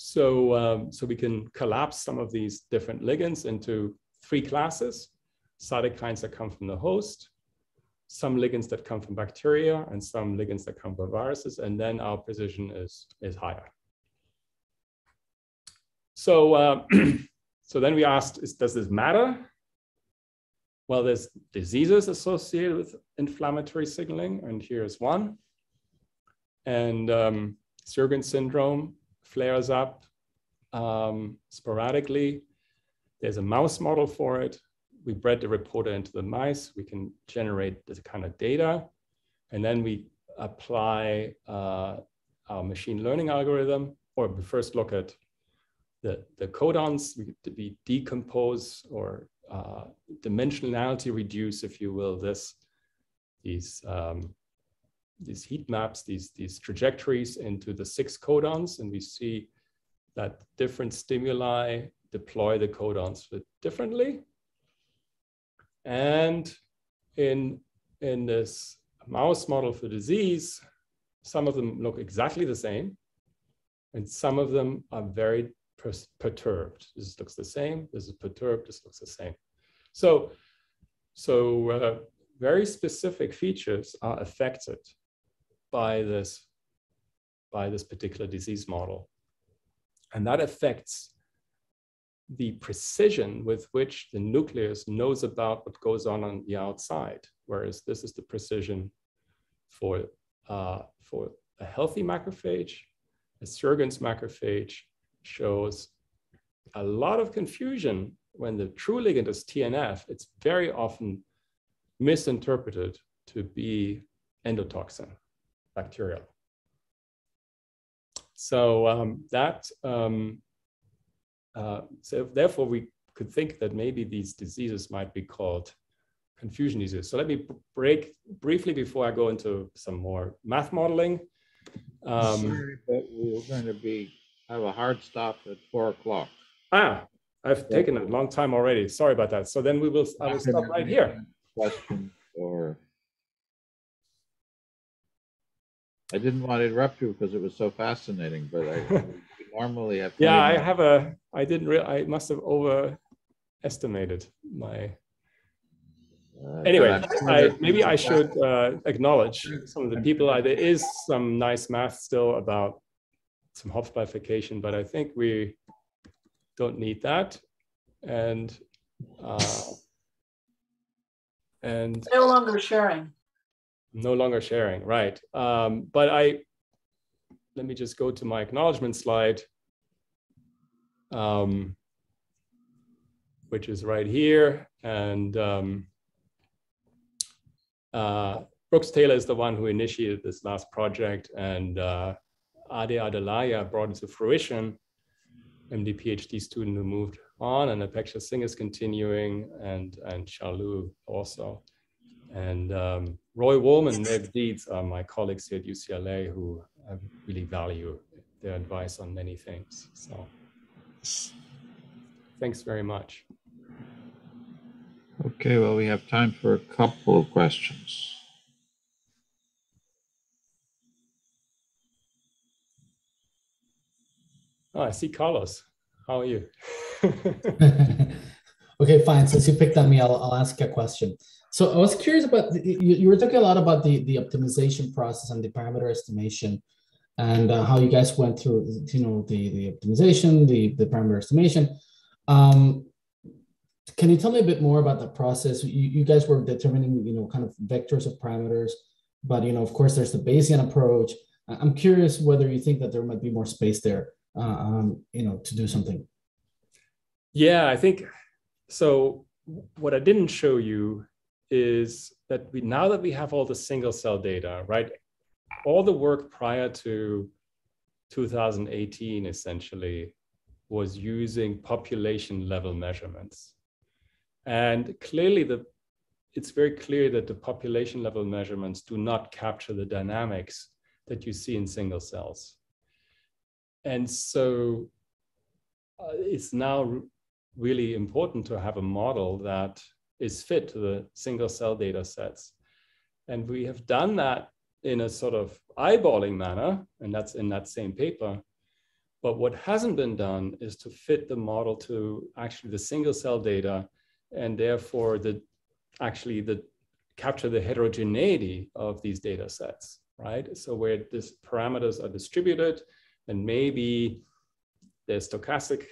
So, so we can collapse some of these different ligands into 3 classes: cytokines that come from the host, some ligands that come from bacteria, and some ligands that come from viruses. And then our precision is higher. So, so then we asked, does this matter? Well, there's diseases associated with inflammatory signaling, and here's one. And Sjögren's syndrome flares up sporadically. There's a mouse model for it. We bred the reporter into the mice. We can generate this kind of data. And then we apply our machine learning algorithm, or we first look at the codons. We decompose or dimensionality reduce, if you will, these heat maps, these trajectories into the 6 codons, and we see that different stimuli deploy the codons differently. And in this mouse model for disease, some of them look exactly the same, and some of them are very perturbed. This looks the same. This is perturbed. This looks the same. So very specific features are affected by this by this particular disease model. And that affects the precision with which the nucleus knows about what goes on the outside, whereas this is the precision for a healthy macrophage. A Sjögren's macrophage shows a lot of confusion when the true ligand is TNF. It's very often misinterpreted to be endotoxin, bacterial. So so therefore we could think that maybe these diseases might be called confusion diseases. So let me break briefly before I go into some more math modeling. Sorry, but we're going to have a hard stop at 4 o'clock. Ah, I've taken a long time already. Sorry about that. So then we will, I will stop right here. Question or I didn't want to interrupt you because it was so fascinating, but I normally have. Yeah, I have a, I didn't really, I must have overestimated my, anyway, maybe I should acknowledge some of the people. There is some nice math still about some Hopf bifurcation, but I think we don't need that. And no longer sharing. No longer sharing, right. But let me just go to my acknowledgement slide, which is right here. And Brooks Taylor is the one who initiated this last project, and Ade Adelaya brought it to fruition, MD PhD student who moved on, and Apeksha Singh is continuing, and Shalu also. And Roy Woolman and Nev Dietz are my colleagues here at UCLA who I really value their advice on many things. So thanks very much. Okay, well, we have time for a couple of questions. Oh, I see Carlos. How are you? Okay, fine. Since you picked on me, I'll ask a question. So I was curious about, you were talking a lot about the optimization process and the parameter estimation, and how you guys went through, you know, the optimization, the parameter estimation. Can you tell me a bit more about the process? You guys were determining, you know, kind of vectors of parameters, but, you know, of course there's the Bayesian approach. I'm curious whether you think that there might be more space there, you know, to do something. Yeah, I think, so what I didn't show you is that we, now that we have all the single cell data, right? All the work prior to 2018 essentially was using population level measurements. And clearly it's very clear that the population level measurements do not capture the dynamics that you see in single cells. And so it's now really important to have a model that is fit to the single cell data sets. And we have done that in a sort of eyeballing manner, and that's in that same paper. But what hasn't been done is to fit the model to actually the single cell data, and therefore capture the heterogeneity of these data sets, right? So where these parameters are distributed, and maybe there's stochastic,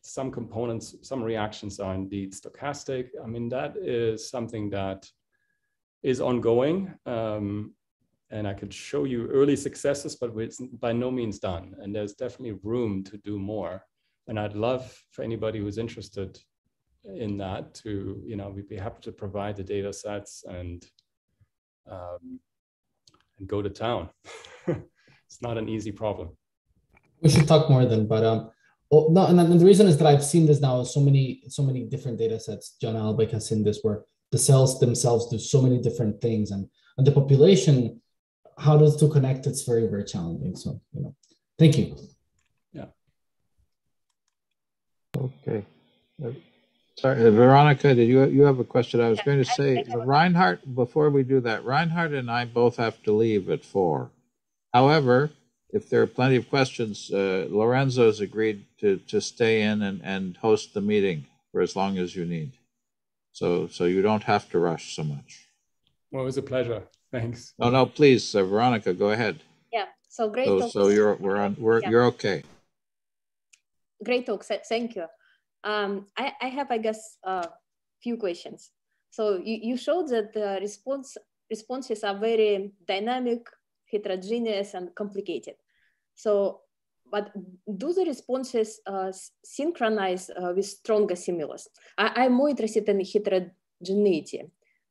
some components, some reactions are indeed stochastic. I mean, that is something that is ongoing. And I could show you early successes, but it's by no means done. And there's definitely room to do more. And I'd love for anybody who's interested in that to, you know, we'd be happy to provide the data sets and go to town. It's not an easy problem. We should talk more then, but well, no, and the reason is that I've seen this now, so many different data sets. John Albeck has seen this, where the cells themselves do so many different things, and the population, how does to connect? It's very, very challenging. So, you know, thank you. Yeah. Okay. Sorry, Veronica, did you have a question? I was going to say, Reinhard, before we do that, Reinhard and I both have to leave at 4. However, if there are plenty of questions, Lorenzo's agreed to stay in and host the meeting for as long as you need. So you don't have to rush so much. Well, it was a pleasure. Thanks. No, please, Veronica, go ahead. Yeah. So great talk. So you're okay. Great talk. Thank you. I have, I guess, few questions. So you showed that the responses are very dynamic, heterogeneous, and complicated. So, but do the responses synchronize with stronger stimulus? I'm more interested in heterogeneity.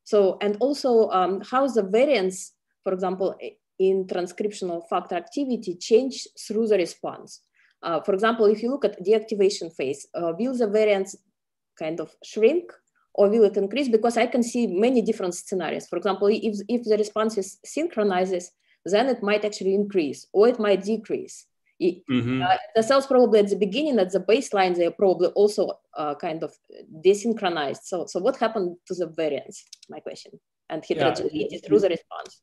So, and also how the variance, for example, in transcriptional factor activity change through the response. For example, if you look at deactivation phase, will the variance kind of shrink or will it increase? Because I can see many different scenarios. For example, if the response is synchronizes, then it might actually increase or it might decrease. Mm-hmm. The cells probably at the beginning, at the baseline, they are probably also kind of desynchronized. So what happened to the variance? My question. And heterogeneity through the response.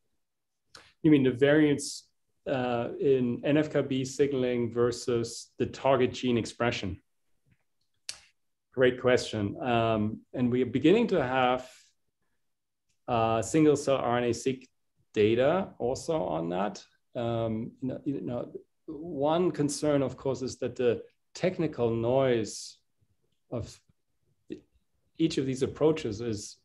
You mean the variance in NF-κB signaling versus the target gene expression? Great question. And we are beginning to have single cell RNA-seq data also on that. One concern, of course, is that the technical noise of each of these approaches is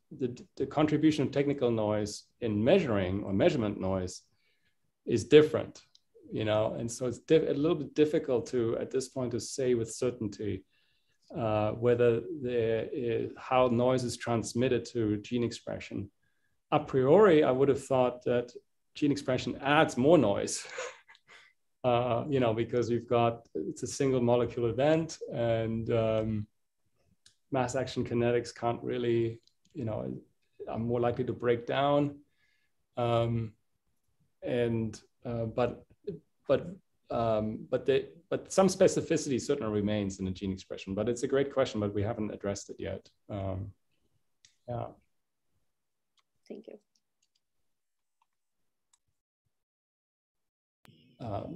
the contribution of technical noise in measuring or measurement noise is different, you know, and so it's a little bit difficult to, at this point, to say with certainty whether how noise is transmitted to gene expression. A priori, I would have thought that gene expression adds more noise. You know, because we've got, it's a single molecule event and mass action kinetics can't really, you know, are more likely to break down. But some specificity certainly remains in the gene expression, but it's a great question, but we haven't addressed it yet. Yeah. Thank you.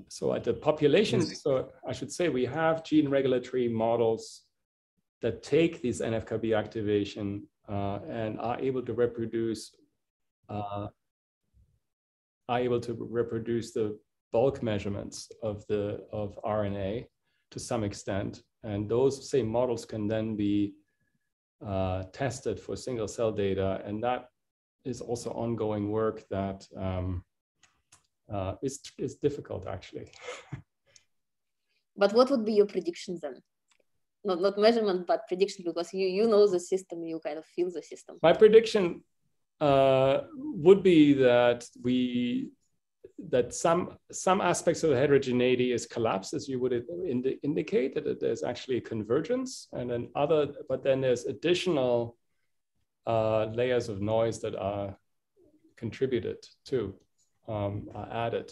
So at the population, so I should say we have gene regulatory models that take these NF-κB activation and are able to reproduce the bulk measurements of RNA to some extent, and those same models can then be tested for single cell data, and that is also ongoing work that. It's difficult actually. But what would be your prediction then? Not measurement, but prediction, because you know the system, you kind of feel the system. My prediction would be that some aspects of the heterogeneity is collapsed, as you would indicate, that there's actually a convergence, and then but then there's additional layers of noise that are contributed to. Are added.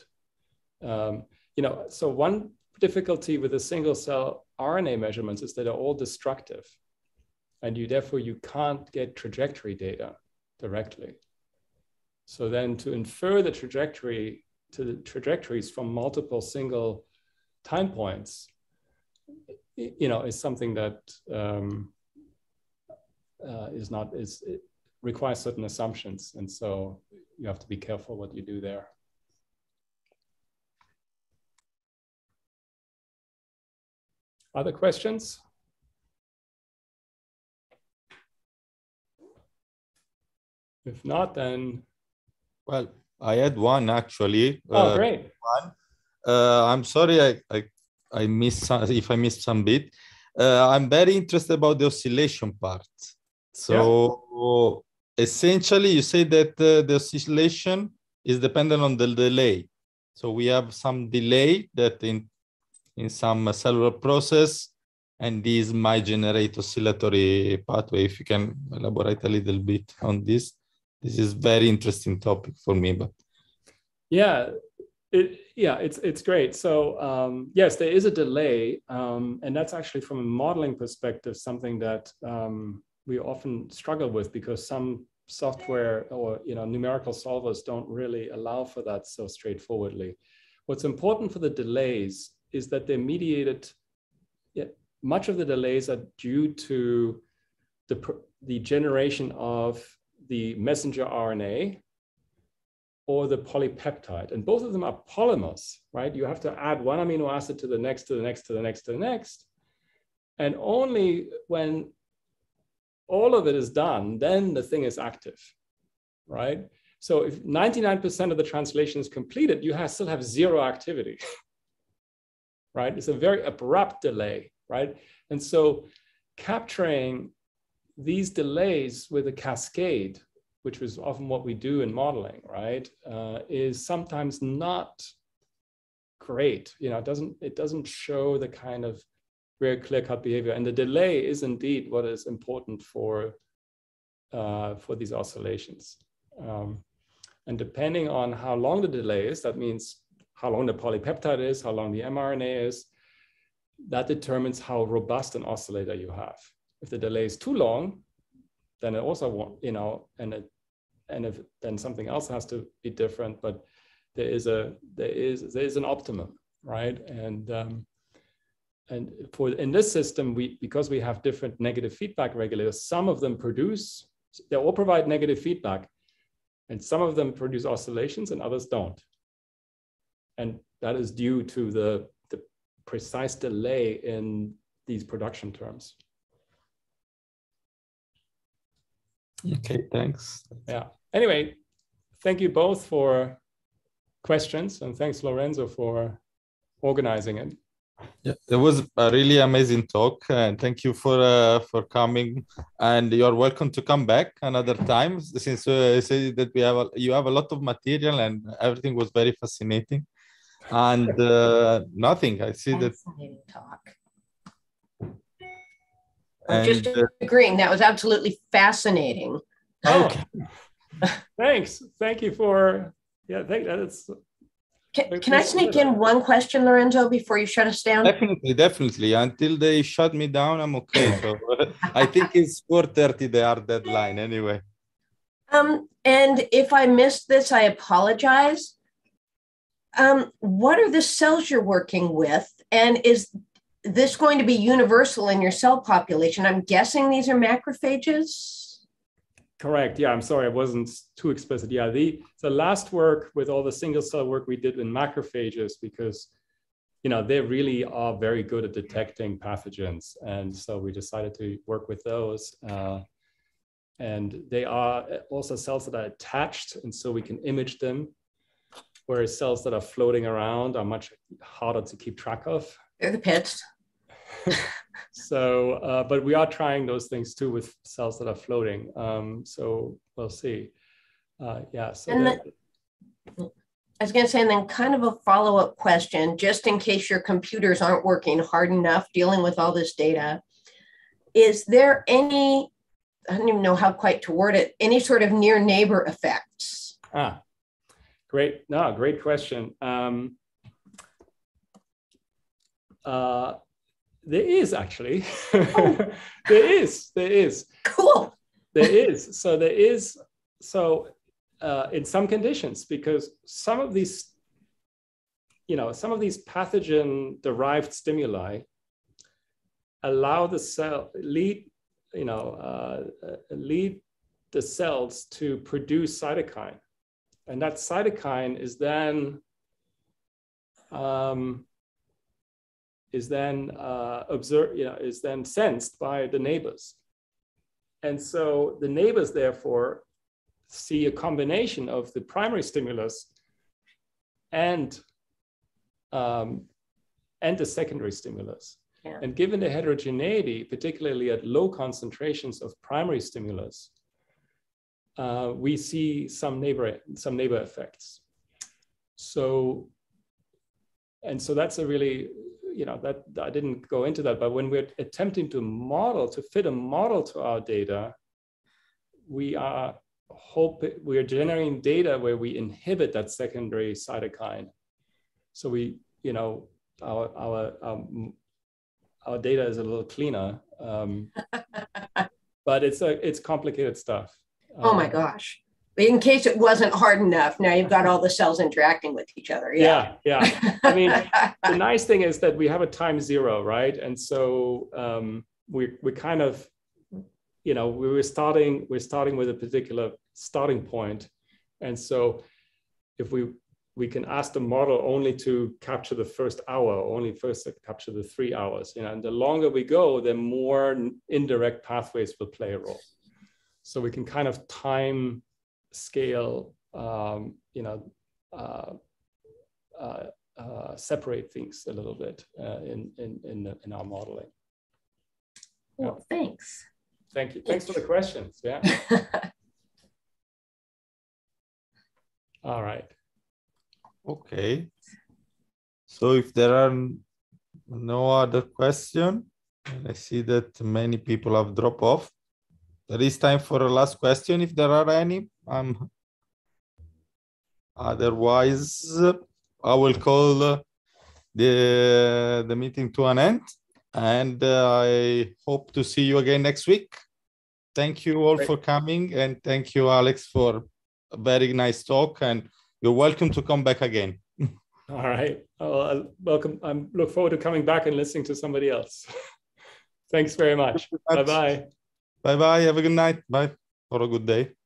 You know, so one difficulty with the single cell RNA measurements is that they're all destructive, and therefore you can't get trajectory data directly. So then to infer the trajectory trajectories from multiple single time points, you know, is something that it requires certain assumptions, and so you have to be careful what you do there. Other questions? If not, then. Well, I had one actually. Oh, great. One. I'm sorry I missed some bit. I'm very interested about the oscillation part. So yeah. Essentially, you say that the oscillation is dependent on the delay. So we have some delay that in some cellular process, and this might generate oscillatory pathway. If you can elaborate a little bit on this, this is very interesting topic for me. But yeah, it's great. So yes, there is a delay, and that's actually from a modeling perspective something that. We often struggle with because some software or numerical solvers don't really allow for that so straightforwardly. What's important for the delays is that they're mediated. Much of the delays are due to the generation of the messenger RNA or the polypeptide. And both of them are polymers, right? You have to add one amino acid to the next, to the next, to the next, to the next. And only when all of it is done, then the thing is active, right? So if 99% of the translation is completed, you still have zero activity, right? It's a very abrupt delay, right? And so capturing these delays with a cascade, which was often what we do in modeling, right, is sometimes not great. You know, it doesn't show the kind of very clear-cut behavior. And the delay is indeed what is important for these oscillations. And depending on how long the delay is, that means how long the polypeptide is, how long the mRNA is, that determines how robust an oscillator you have. If the delay is too long, then it also won't, you know, and then something else has to be different, but there is an optimum, right? And in this system, because we have different negative feedback regulators, some of them produce, they all provide negative feedback, and some of them produce oscillations and others don't. And that is due to the precise delay in these production terms. Okay, thanks. Yeah, anyway, thank you both for questions, and thanks Lorenzo for organizing it. Yeah, it was a really amazing talk, and thank you for coming, and you're welcome to come back another time, since I say that you have a lot of material and everything was very fascinating. And nothing, I see that talk. I'm just agreeing, that was absolutely fascinating. Okay. Thanks. Thank you for, yeah, that's. Can I sneak in one question, Lorenzo, before you shut us down? Definitely, definitely. Until they shut me down, I'm okay. So I think it's 4:30, they are deadline anyway. And if I missed this, I apologize. What are the cells you're working with? And is this going to be universal in your cell population? I'm guessing these are macrophages? Correct. Yeah, I'm sorry, I wasn't too explicit. Yeah, the last work with all the single cell work we did in macrophages, because, you know, they really are very good at detecting pathogens. And so we decided to work with those. And they are also cells that are attached, and so we can image them, whereas cells that are floating around are much harder to keep track of. They're the pits. So, but we are trying those things too with cells that are floating. So we'll see. Yeah. So and I was going to say, and then kind of a follow-up question, just in case your computers aren't working hard enough dealing with all this data, is there any, I don't even know how quite to word it, any sort of near neighbor effects? Ah, great. No, great question. There is actually, oh. there is. Cool. So in some conditions, because some of these, you know, some of these pathogen derived stimuli allow the cell lead the cells to produce cytokine. And that cytokine is then, is then sensed by the neighbors. And so the neighbors therefore see a combination of the primary stimulus and the secondary stimulus. Yeah. And given the heterogeneity, particularly at low concentrations of primary stimulus, we see some neighbor effects. So, and so that's a really, you know, that I didn't go into that, but when we're attempting to model, to fit a model to our data, we are generating data where we inhibit that secondary cytokine. So we, you know, our data is a little cleaner, but it's complicated stuff. Oh my gosh. In case it wasn't hard enough, now you've got all the cells interacting with each other. Yeah, yeah. I mean, the nice thing is that we have a time zero, right? And so we kind of, you know, we're starting with a particular starting point, and so if we can ask the model only to capture the first hour, or only first capture the 3 hours, you know, and the longer we go, the more indirect pathways will play a role. So we can kind of time scale, you know, separate things a little bit in our modeling. Well, yeah. Thanks. Thank you. Thanks for the questions. Yeah. All right. Okay. So if there are no other questions, and I see that many people have dropped off, there is time for a last question if there are any. Otherwise, I will call the meeting to an end, and I hope to see you again next week. Thank you all for coming, and thank you, Alex, for a very nice talk, and you're welcome to come back again. All right. Welcome. I look forward to coming back and listening to somebody else. Thanks very much. Bye-bye. Bye-bye. Have a good night. Bye. Or a good day.